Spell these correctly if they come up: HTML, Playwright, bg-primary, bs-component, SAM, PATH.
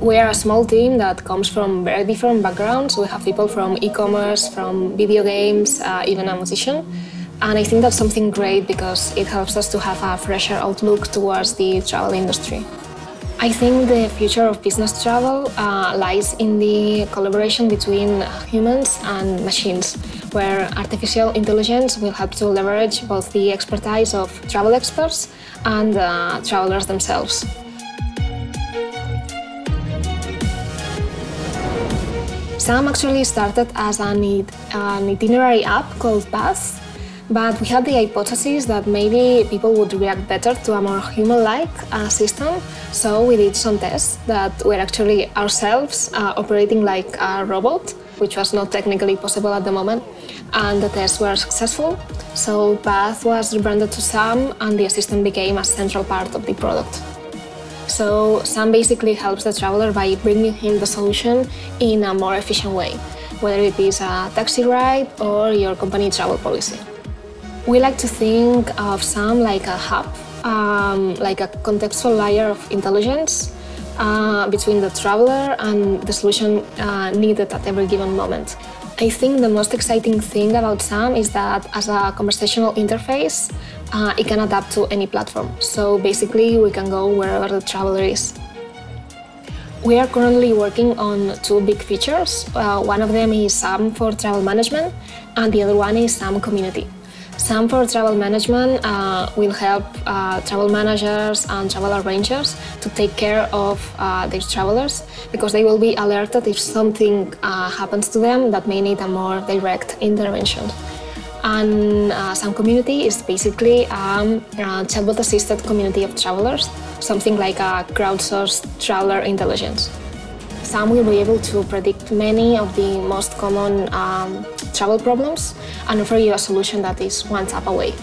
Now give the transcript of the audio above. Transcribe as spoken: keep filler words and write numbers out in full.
We are a small team that comes from very different backgrounds. We have people from e-commerce, from video games, uh, even a musician. And I think that's something great because it helps us to have a fresher outlook towards the travel industry. I think the future of business travel uh, lies in the collaboration between humans and machines, where artificial intelligence will help to leverage both the expertise of travel experts and uh, travelers themselves. SAM actually started as an, an itinerary app called PATH, but we had the hypothesis that maybe people would react better to a more human-like uh, system, so we did some tests that were actually ourselves uh, operating like a robot, which was not technically possible at the moment, and the tests were successful, so PATH was rebranded to SAM and the assistant became a central part of the product. So SAM basically helps the traveler by bringing him the solution in a more efficient way, whether it is a taxi ride or your company travel policy. We like to think of SAM like a hub, um, like a contextual layer of intelligence uh, between the traveler and the solution uh, needed at every given moment. I think the most exciting thing about SAM is that as a conversational interface, uh, it can adapt to any platform. So basically, we can go wherever the traveler is. We are currently working on two big features. Uh, one of them is SAM for travel management, and the other one is SAM Community. SAM for travel management uh, will help uh, travel managers and travel arrangers to take care of uh, their travelers, because they will be alerted if something uh, happens to them that may need a more direct intervention. And uh, SAM Community is basically um, a chatbot-assisted community of travelers, something like a crowdsourced traveler intelligence. SAM will be able to predict many of the most common um, travel problems and offer you a solution that is one tap away.